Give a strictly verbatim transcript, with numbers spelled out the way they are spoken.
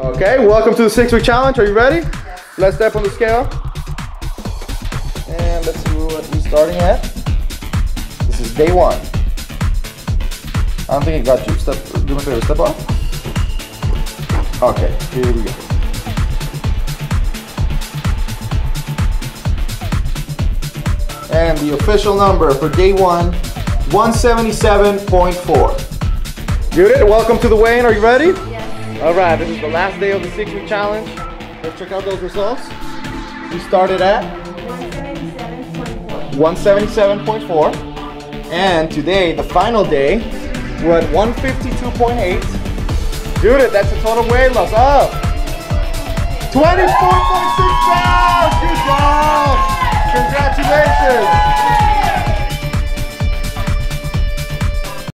Okay, welcome to the six week challenge. Are you ready? Yes. Let's step on the scale. And let's see what we're starting at. This is day one. I don't think I got you. Step, do my favor, step up. Okay, here we go. And the official number for day one, one seventy-seven point four. Judith, welcome to the weigh-in. Are you ready? Yes. All right, this is the last day of the six-week challenge. Let's check out those results. We started at one seventy-seven point four. And today, the final day, we're at one fifty-two point eight. Judith, that's a total weight loss of twenty-four point six pounds. Good job. Congratulations.